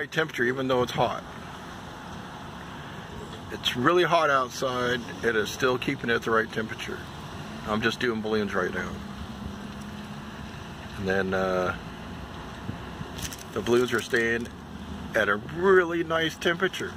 right temperature even though it's hot. It's really hot outside. It is still keeping it at the right temperature. I'm just doing balloons right now. And then the balloons are staying at a really nice temperature.